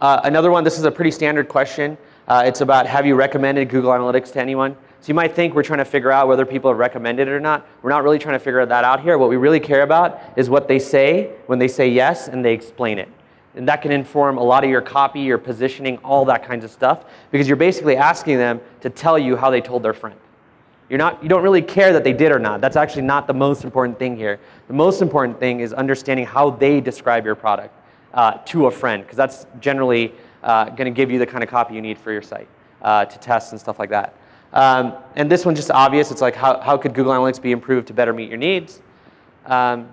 uh, another one, this is a pretty standard question. Uh, it's about have you recommended Google Analytics to anyone? So you might think we're trying to figure out whether people have recommended it or not. We're not really trying to figure that out here. What we really care about is what they say when they say yes and they explain it. And that can inform a lot of your copy, your positioning, all that kinds of stuff. Because you're basically asking them to tell you how they told their friend. You're not, you don't really care that they did or not. That's actually not the most important thing here. The most important thing is understanding how they describe your product uh, to a friend. Because that's generally uh, going to give you the kind of copy you need for your site uh, to test and stuff like that. Um, and this one's just obvious. It's like, how, how could Google Analytics be improved to better meet your needs? Um,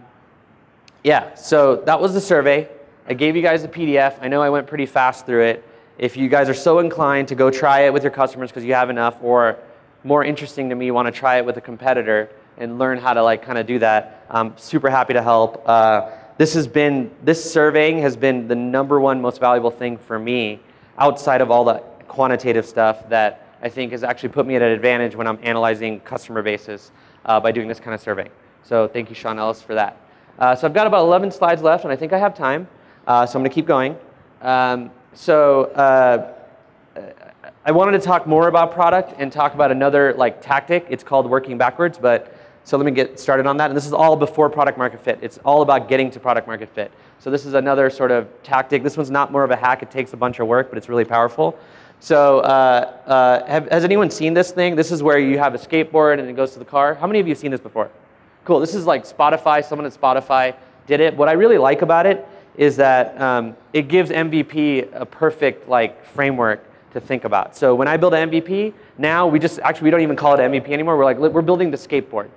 yeah, so that was the survey. I gave you guys the P D F. I know I went pretty fast through it. If you guys are so inclined to go try it with your customers because you have enough, or more interesting to me, you want to try it with a competitor and learn how to like kind of do that, I'm super happy to help. Uh, this has been, this surveying has been the number one most valuable thing for me outside of all the quantitative stuff that I think has actually put me at an advantage when I'm analyzing customer bases uh, by doing this kind of surveying. So thank you, Sean Ellis, for that. Uh, so I've got about eleven slides left, and I think I have time, uh, so I'm going to keep going. Um, so uh, I wanted to talk more about product and talk about another like tactic. It's called working backwards, but so let me get started on that. And this is all before product market fit. It's all about getting to product market fit. So this is another sort of tactic. This one's not more of a hack. It takes a bunch of work, but it's really powerful. So uh, uh, have, has anyone seen this thing? This is where you have a skateboard and it goes to the car. How many of you have seen this before? Cool, this is like Spotify, someone at Spotify did it. What I really like about it is that um, it gives M V P a perfect like framework to think about. So when I build an M V P, now we just, actually we don't even call it an M V P anymore. We're like, we're building the skateboard.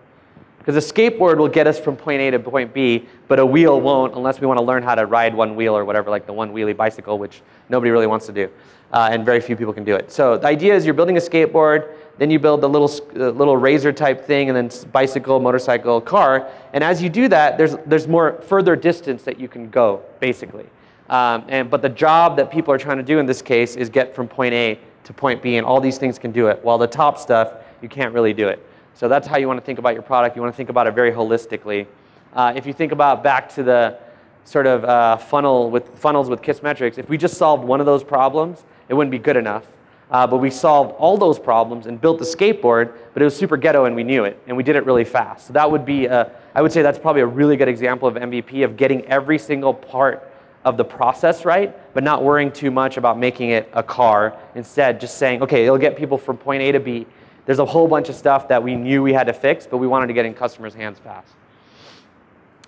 Because a skateboard will get us from point A to point B, but a wheel won't unless we want to learn how to ride one wheel or whatever, like the one wheelie bicycle, which nobody really wants to do. Uh, and very few people can do it. So the idea is you're building a skateboard, then you build the little, uh, little razor type thing, and then bicycle, motorcycle, car. And as you do that, there's, there's more further distance that you can go, basically. Um, and, but the job that people are trying to do in this case is get from point A to point B, and all these things can do it, while the top stuff, you can't really do it. So that's how you want to think about your product. You want to think about it very holistically. Uh, if you think about back to the sort of uh, funnel with, funnels with Kissmetrics, if we just solved one of those problems, it wouldn't be good enough. Uh, but we solved all those problems and built the skateboard, but it was super ghetto and we knew it, and we did it really fast. So that would be, a, I would say that's probably a really good example of M V P, of getting every single part of the process right, but not worrying too much about making it a car. Instead, just saying, okay, it'll get people from point A to B. There's a whole bunch of stuff that we knew we had to fix, but we wanted to get in customers' hands fast.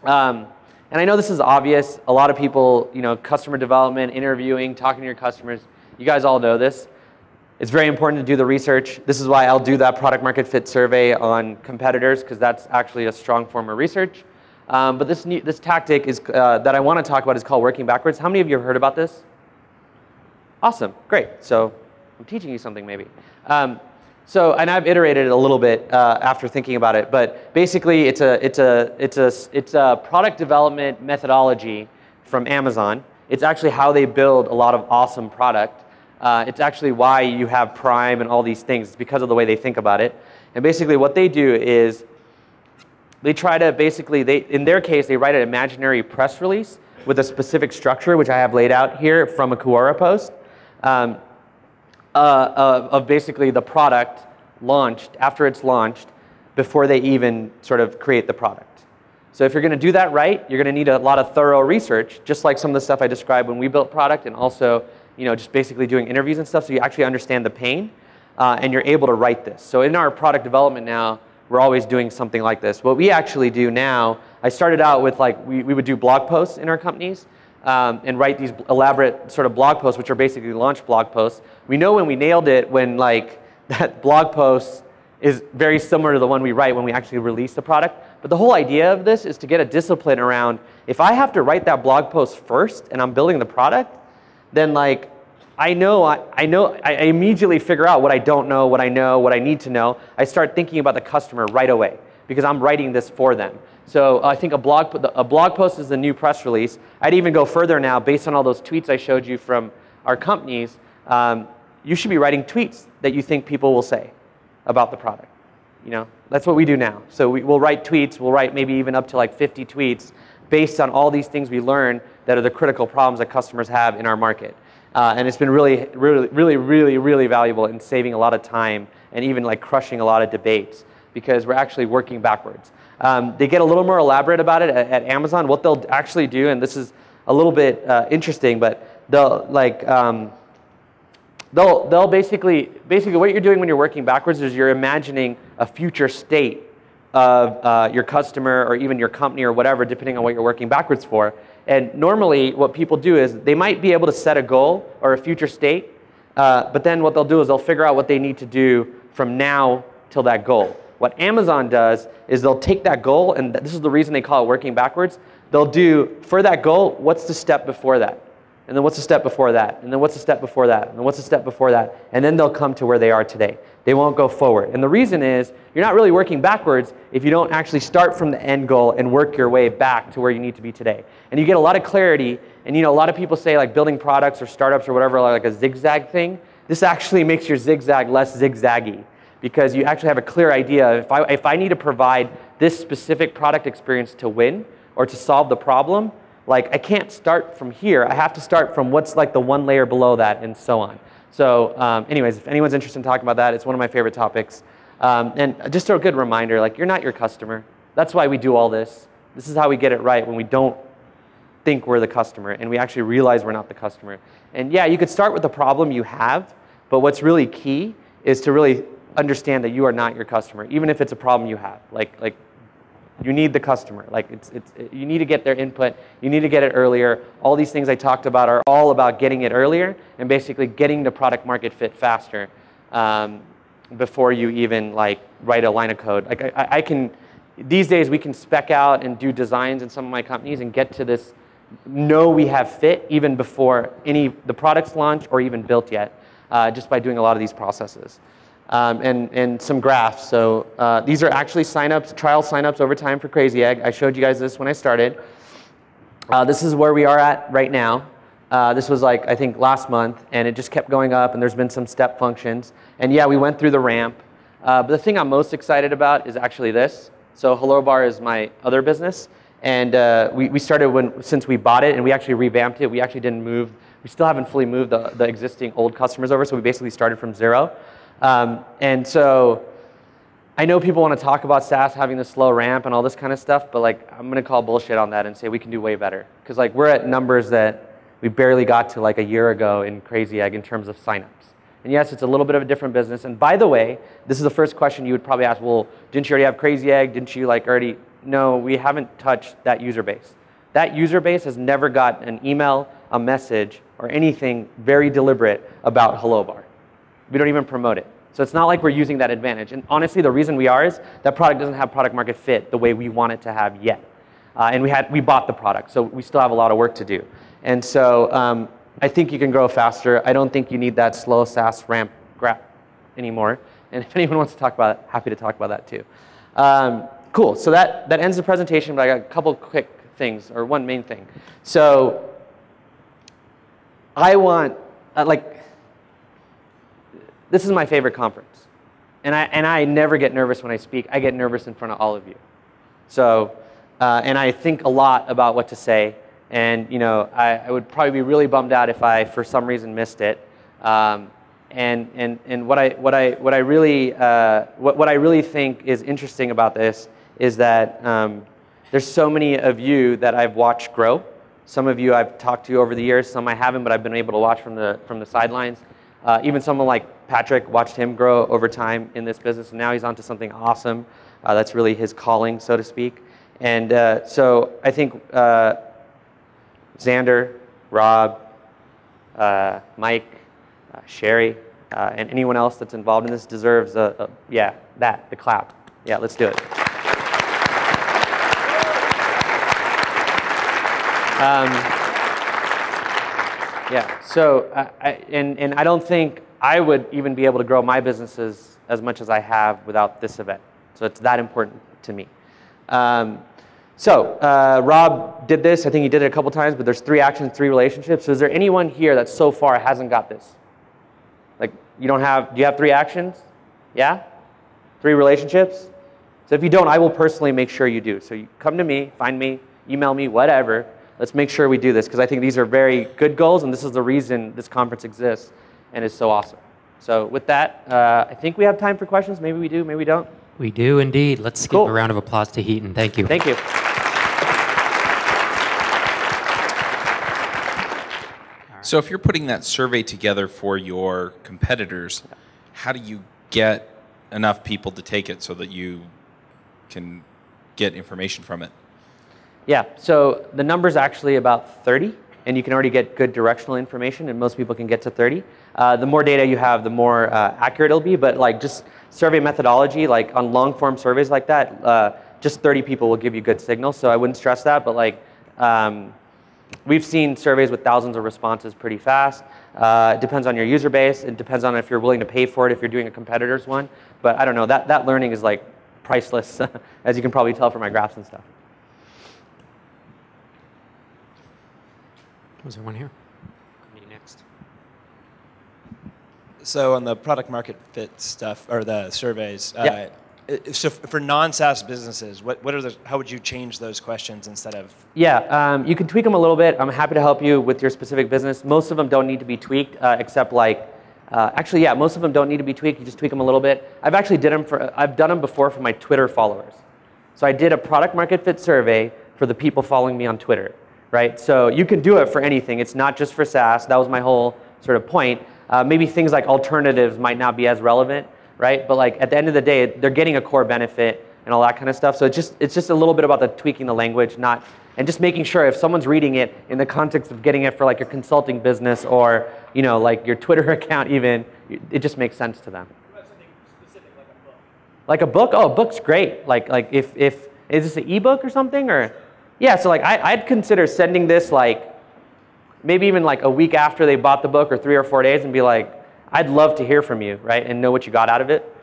Um, and I know this is obvious. A lot of people, you know, customer development, interviewing, talking to your customers, you guys all know this. It's very important to do the research. This is why I'll do that product market fit survey on competitors, because that's actually a strong form of research. Um, but this, new, this tactic is, uh, that I want to talk about is called working backwards. How many of you have heard about this? Awesome, great. So I'm teaching you something maybe. Um, so, and I've iterated it a little bit uh, after thinking about it, but basically it's a, it's, a, it's, a, it's a product development methodology from Amazon. It's actually how they build a lot of awesome product. Uh, it's actually why you have Prime and all these things. It's because of the way they think about it. And basically what they do is they try to basically, they, in their case, they write an imaginary press release with a specific structure, which I have laid out here from a Quora post, um, uh, of, of basically the product launched, after it's launched, before they even sort of create the product. So if you're going to do that right, you're going to need a lot of thorough research, just like some of the stuff I described when we built product, and also, you know, just basically doing interviews and stuff, so you actually understand the pain, uh, and you're able to write this. So in our product development now, we're always doing something like this. What we actually do now, I started out with like, we, we would do blog posts in our companies, um, and write these elaborate sort of blog posts, which are basically launch blog posts. We know when we nailed it when like that blog post is very similar to the one we write when we actually release the product. But the whole idea of this is to get a discipline around, if I have to write that blog post first and I'm building the product, then like, I know, I, I know, I immediately figure out what I don't know, what I know, what I need to know. I start thinking about the customer right away because I'm writing this for them. So uh, I think a blog, a blog post is the new press release. I'd even go further now based on all those tweets I showed you from our companies. Um, you should be writing tweets that you think people will say about the product. You know, that's what we do now. So we, we'll write tweets, we'll write maybe even up to like fifty tweets based on all these things we learn that are the critical problems that customers have in our market. Uh, and it's been really, really, really, really, really valuable in saving a lot of time and even like crushing a lot of debates because we're actually working backwards. Um, they get a little more elaborate about it at, at Amazon. What they'll actually do, and this is a little bit uh, interesting, but they'll like um, they'll they'll basically basically what you're doing when you're working backwards is you're imagining a future state of uh, your customer or even your company or whatever, depending on what you're working backwards for. And normally what people do is they might be able to set a goal or a future state, uh, but then what they'll do is they'll figure out what they need to do from now till that goal. What Amazon does is they'll take that goal, and this is the reason they call it working backwards, They'll do, for that goal, what's the step before that? And then what's the step before that? And then what's the step before that? And then what's the step before that? And then they'll come to where they are today. They won't go forward. And the reason is, you're not really working backwards if you don't actually start from the end goal and work your way back to where you need to be today. And you get a lot of clarity, and you know, a lot of people say like building products or startups or whatever, like a zigzag thing. This actually makes your zigzag less zigzaggy, because you actually have a clear idea. If I, if I need to provide this specific product experience to win or to solve the problem, like I can't start from here. I have to start from what's like the one layer below that and so on. So um, anyways, if anyone's interested in talking about that, it's one of my favorite topics. Um, and just a good reminder, like you're not your customer. That's why we do all this. This is how we get it right when we don't think we're the customer and we actually realize we're not the customer. And yeah, you could start with the problem you have, but what's really key is to really understand that you are not your customer, even if it's a problem you have. Like, like you need the customer. Like it's, it's, it, you need to get their input. You need to get it earlier. All these things I talked about are all about getting it earlier and basically getting the product market fit faster um, before you even like write a line of code. Like I, I can, these days we can spec out and do designs in some of my companies and get to this, know we have fit even before any the product's launched or even built yet, uh, just by doing a lot of these processes. Um, and, and some graphs. So uh, these are actually signups, trial signups over time for Crazy Egg. I showed you guys this when I started. Uh, this is where we are at right now. Uh, this was like, I think, last month, and it just kept going up, and there's been some step functions. And yeah, we went through the ramp. Uh, but the thing I'm most excited about is actually this. So Hello Bar is my other business, and uh, we, we started when, since we bought it, and we actually revamped it. We actually didn't move, we still haven't fully moved the, the existing old customers over, so we basically started from zero. Um, and so I know people want to talk about SaaS having this slow ramp and all this kind of stuff, but like I'm going to call bullshit on that and say we can do way better. Because like we're at numbers that we barely got to like a year ago in Crazy Egg in terms of signups. And yes, it's a little bit of a different business. And by the way, this is the first question you would probably ask, well, didn't you already have Crazy Egg? Didn't you like already? No, we haven't touched that user base. That user base has never gotten an email, a message, or anything very deliberate about Hello Bar. We don't even promote it. So it's not like we're using that advantage. And honestly, the reason we are is that product doesn't have product market fit the way we want it to have yet. Uh, and we, had, we bought the product, so we still have a lot of work to do. And so um, I think you can grow faster. I don't think you need that slow SaaS ramp graph anymore. And if anyone wants to talk about it, happy to talk about that too. Um, cool, so that, that ends the presentation, but I got a couple quick things, or one main thing. So I want, uh, like, this is my favorite conference, and I, and I never get nervous when I speak. I get nervous in front of all of you. So, uh, and I think a lot about what to say, and you know, I, I would probably be really bummed out if I, for some reason, missed it. Um, and, and, and what I, what I, what I really, uh, what, what I really think is interesting about this is that um, there's so many of you that I've watched grow. Some of you I've talked to over the years, some I haven't, but I've been able to watch from the, from the sidelines. Uh, even someone like Patrick, watched him grow over time in this business, and now he's onto something awesome. Uh, that's really his calling, so to speak. And uh, so I think uh, Xander, Rob, uh, Mike, uh, Sherry, uh, and anyone else that's involved in this deserves a, a yeah, that, the clap. Yeah, let's do it. Um, Yeah, so, uh, I, and, and I don't think I would even be able to grow my businesses as much as I have without this event. So it's that important to me. Um, so uh, Rob did this, I think he did it a couple times, but there's three actions, three relationships. So is there anyone here that so far hasn't got this? Like you don't have, do you have three actions? Yeah? Three relationships? So if you don't, I will personally make sure you do. So you come to me, find me, email me, whatever. Let's make sure we do this, because I think these are very good goals, and this is the reason this conference exists and is so awesome. So with that, uh, I think we have time for questions. Maybe we do, maybe we don't. We do indeed. Let's cool. give a round of applause to Hiten. Thank you. Thank you. So if you're putting that survey together for your competitors, how do you get enough people to take it so that you can get information from it? Yeah, so the number's actually about thirty, and you can already get good directional information, and most people can get to thirty. Uh, the more data you have, the more uh, accurate it'll be, but like just survey methodology, like on long-form surveys like that, uh, just thirty people will give you good signal, so I wouldn't stress that, but like Um, we've seen surveys with thousands of responses pretty fast. Uh, it depends on your user base. It depends on if you're willing to pay for it, if you're doing a competitor's one. But I don't know, that, that learning is like priceless, as you can probably tell from my graphs and stuff. Was there one here? Me next. So on the product market fit stuff, or the surveys, yeah. uh, So for non-SaaS businesses, what, what are the, how would you change those questions instead of? Yeah, um, you can tweak them a little bit. I'm happy to help you with your specific business. Most of them don't need to be tweaked, uh, except like, uh, actually, yeah, most of them don't need to be tweaked. You just tweak them a little bit. I've actually did them for, I've done them before for my Twitter followers. So I did a product market fit survey for the people following me on Twitter, right? So you can do it for anything. It's not just for SaaS. That was my whole sort of point. Uh, maybe things like alternatives might not be as relevant, right? But like at the end of the day, they're getting a core benefit and all that kind of stuff. So it's just, it's just a little bit about the tweaking the language, not, and just making sure if someone's reading it in the context of getting it for like your consulting business or, you know, like your Twitter account even, it just makes sense to them. What about something specific like a book? Like a book? Oh, a book's great. Like, like if, if, is this an ebook or something or? Yeah, so like I, I'd consider sending this like, maybe even like a week after they bought the book or three or four days and be like, I'd love to hear from you, right, and know what you got out of it.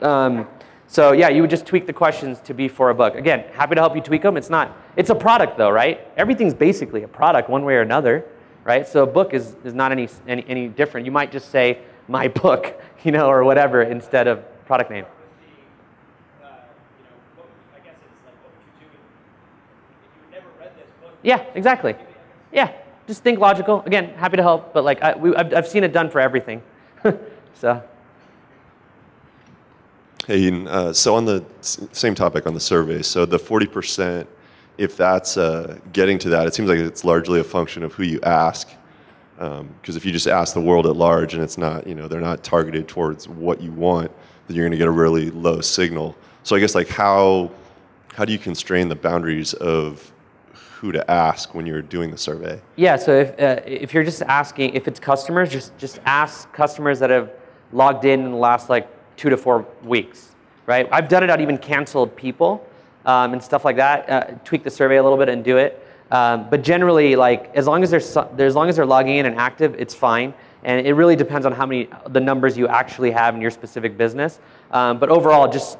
Um, so yeah, you would just tweak the questions to be for a book. Again, happy to help you tweak them. It's not, it's a product though, right? Everything's basically a product one way or another, right? So a book is, is not any, any, any different. You might just say, my book, you know, or whatever, instead of product name. The, uh, you know, what, I guess it's like, what would you do if you never read this book? Yeah, exactly. Yeah, just think logical. Again, happy to help, but like, I, we, I've, I've seen it done for everything. So. Hey, uh, so on the same topic on the survey, so the forty percent, if that's uh, getting to that, it seems like it's largely a function of who you ask. Because um, if you just ask the world at large and it's not, you know, they're not targeted towards what you want, then you're going to get a really low signal. So I guess like how how do you constrain the boundaries of who to ask when you're doing the survey? Yeah, so if, uh, if you're just asking, if it's customers, just, just ask customers that have logged in in the last like two to four weeks, right? I've done it out even canceled people um, and stuff like that. Uh, tweak the survey a little bit and do it. Um, but generally, like as long as they're as long as they're logging in and active, it's fine. And it really depends on how many the numbers you actually have in your specific business. Um, but overall, just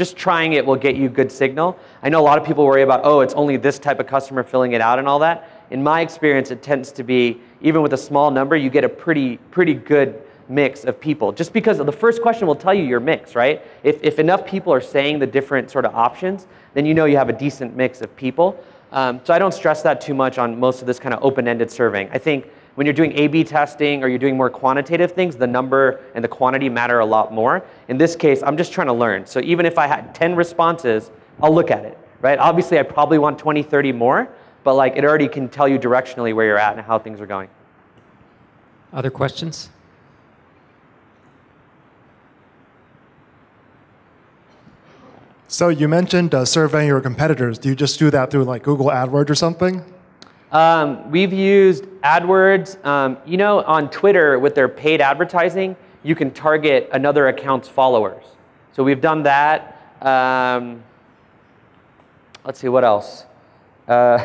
Just trying it will get you good signal. I know a lot of people worry about, oh, it's only this type of customer filling it out and all that. In my experience, it tends to be, even with a small number, you get a pretty, pretty good mix of people. Just because the first question will tell you your mix, right? If, if enough people are saying the different sort of options, then you know you have a decent mix of people. Um, so I don't stress that too much on most of this kind of open-ended surveying. I think when you're doing A B testing or you're doing more quantitative things, the number and the quantity matter a lot more. In this case, I'm just trying to learn. So even if I had ten responses, I'll look at it, right? Obviously, I probably want twenty, thirty more, but like it already can tell you directionally where you're at and how things are going. Other questions? So you mentioned uh, surveying your competitors. Do you just do that through like Google AdWords or something? Um, we've used AdWords. Um, you know, on Twitter with their paid advertising, you can target another account's followers. So we've done that. Um, let's see, what else? Uh,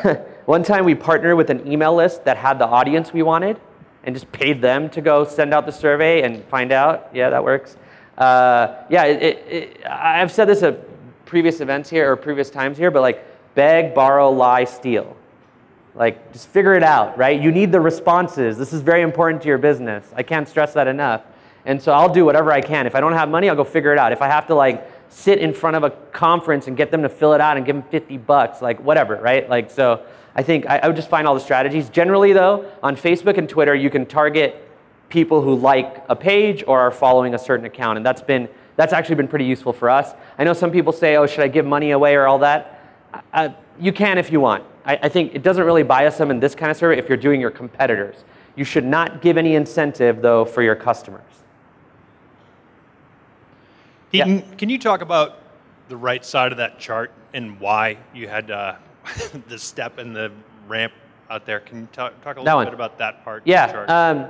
one time we partnered with an email list that had the audience we wanted and just paid them to go send out the survey and find out. Yeah, that works. Uh, yeah, it, it, it, I've said this at previous events here or previous times here, but like beg, borrow, lie, steal. Like, just figure it out, right? You need the responses. This is very important to your business. I can't stress that enough. And so I'll do whatever I can. If I don't have money, I'll go figure it out. If I have to, like, sit in front of a conference and get them to fill it out and give them fifty bucks, like, whatever, right? Like, so I think I, I would just find all the strategies. Generally, though, on Facebook and Twitter, you can target people who like a page or are following a certain account. And that's been, that's actually been pretty useful for us. I know some people say, oh, should I give money away or all that? I, I, you can if you want. I think it doesn't really bias them in this kind of survey if you're doing your competitors. You should not give any incentive, though, for your customers. Hiten, yeah. Can you talk about the right side of that chart and why you had uh, the step and the ramp out there? Can you talk, talk a little bit about that part yeah, of the chart? Um,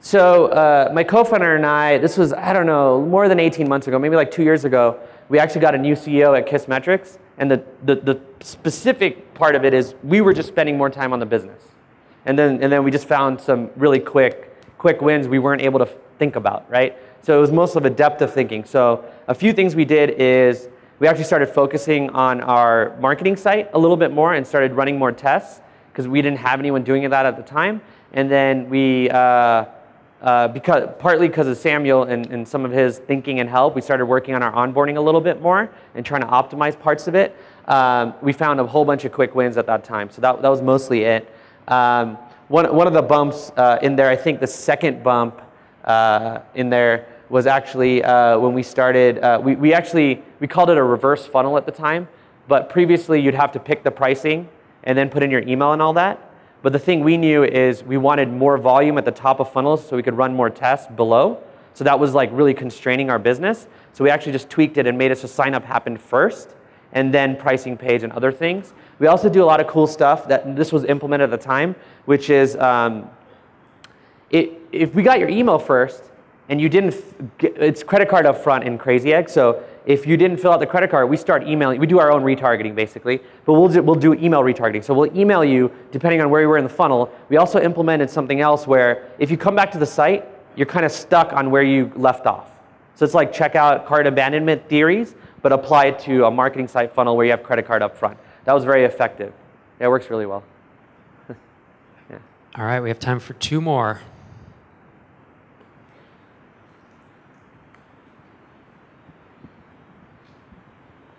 so uh, my co-founder and I, this was, I don't know, more than eighteen months ago, maybe like two years ago, we actually got a new C E O at Kissmetrics. And the, the, the specific part of it is we were just spending more time on the business. And then, and then we just found some really quick quick wins we weren't able to think about, right? So it was most of a depth of thinking. So a few things we did is we actually started focusing on our marketing site a little bit more and started running more tests because we didn't have anyone doing that at the time. And then we, uh, uh, because, partly because of Samuel and, and some of his thinking and help, we started working on our onboarding a little bit more and trying to optimize parts of it. Um, we found a whole bunch of quick wins at that time. So that, that was mostly it. Um, one, one of the bumps uh, in there, I think the second bump uh, in there was actually uh, when we started, uh, we, we actually, we called it a reverse funnel at the time, but previously you'd have to pick the pricing and then put in your email and all that. But the thing we knew is we wanted more volume at the top of funnels so we could run more tests below. So that was like really constraining our business. So we actually just tweaked it and made it so sign up happened first and then pricing page and other things. We also do a lot of cool stuff that this was implemented at the time, which is um, it, if we got your email first and you didn't, get, it's credit card up front in Crazy Egg, so if you didn't fill out the credit card, we start emailing, we do our own retargeting basically, but we'll do, we'll do email retargeting. So we'll email you depending on where you were in the funnel. We also implemented something else where if you come back to the site, you're kind of stuck on where you left off. So it's like checkout card abandonment theories, but apply it to a marketing site funnel where you have credit card up front. That was very effective. Yeah, it works really well. Yeah. All right, we have time for two more.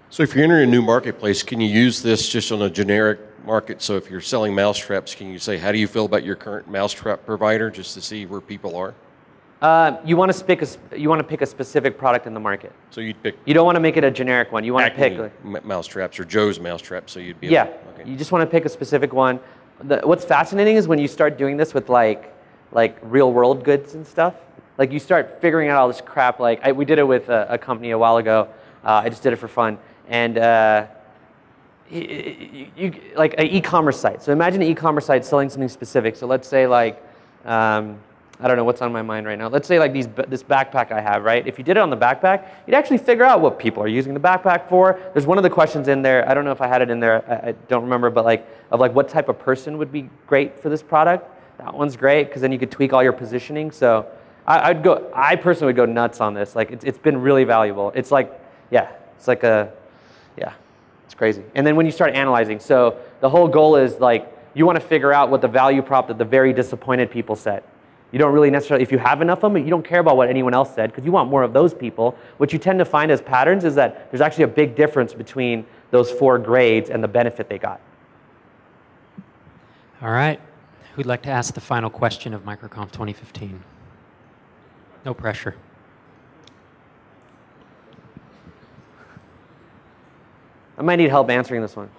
So if you're entering a new marketplace, can you use this just on a generic market? So if you're selling mousetraps, can you say, how do you feel about your current mousetrap provider, just to see where people are? Uh, you want to pick a you want to pick a specific product in the market. So you'd pick. You don't want to make it a generic one. You want Acme to pick like, mousetraps or Joe's mousetrap. So you'd be. Yeah. Able, okay. You just want to pick a specific one. The, what's fascinating is when you start doing this with like like real world goods and stuff. Like you start figuring out all this crap. Like I, we did it with a, a company a while ago. Uh, I just did it for fun. And uh, you, you like an e-commerce site. So imagine an e-commerce site selling something specific. So let's say like. Um, I don't know what's on my mind right now. Let's say like these, this backpack I have, right? If you did it on the backpack, you'd actually figure out what people are using the backpack for. There's one of the questions in there. I don't know if I had it in there. I, I don't remember, but like of like what type of person would be great for this product. That one's great because then you could tweak all your positioning. So I, I'd go. I personally would go nuts on this. Like it's it's been really valuable. It's like yeah, it's like a yeah, it's crazy. And then when you start analyzing, so the whole goal is like you want to figure out what the value prop that the very disappointed people set. You don't really necessarily, if you have enough of them, you don't care about what anyone else said because you want more of those people. What you tend to find as patterns is that there's actually a big difference between those four grades and the benefit they got. All right. Who'd like to ask the final question of MicroConf twenty fifteen? No pressure. I might need help answering this one.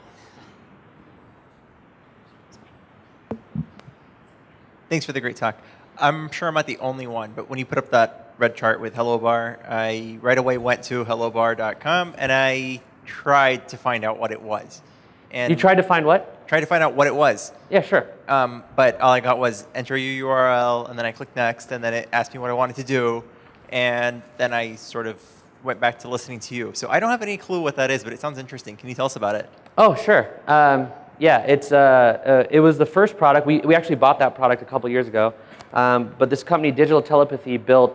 Thanks for the great talk. I'm sure I'm not the only one, but when you put up that red chart with Hello Bar, I right away went to hello bar dot com and I tried to find out what it was. And you tried to find what? Tried to find out what it was. Yeah, sure. Um, but all I got was enter your U R L, and then I clicked next, and then it asked me what I wanted to do, and then I sort of went back to listening to you. So I don't have any clue what that is, but it sounds interesting. Can you tell us about it? Oh, sure. Um, yeah, it's uh, uh, it was the first product. We we actually bought that product a couple years ago. Um, but this company, Digital Telepathy, built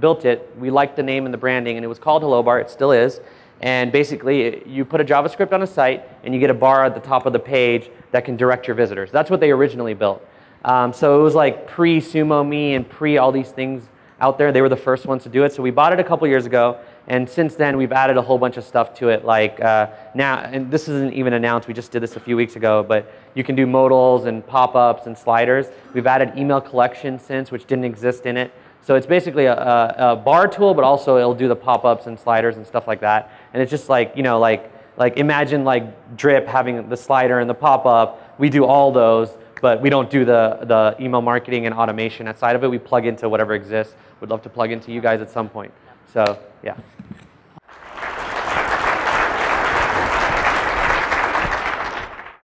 built it. We liked the name and the branding, and it was called Hello Bar. It still is. And basically, it, you put a JavaScript on a site, and you get a bar at the top of the page that can direct your visitors. That's what they originally built. Um, so it was like pre-Sumo Me and pre all these things out there. They were the first ones to do it. So we bought it a couple years ago, and since then, we've added a whole bunch of stuff to it. Like uh, now, and this isn't even announced. We just did this a few weeks ago, but you can do modals and pop-ups and sliders. We've added email collection since, which didn't exist in it. So it's basically a, a, a bar tool, but also it'll do the pop-ups and sliders and stuff like that. And it's just like, you know, like, like imagine like Drip having the slider and the pop-up. We do all those, but we don't do the, the email marketing and automation outside of it. We plug into whatever exists. We'd love to plug into you guys at some point. So, yeah.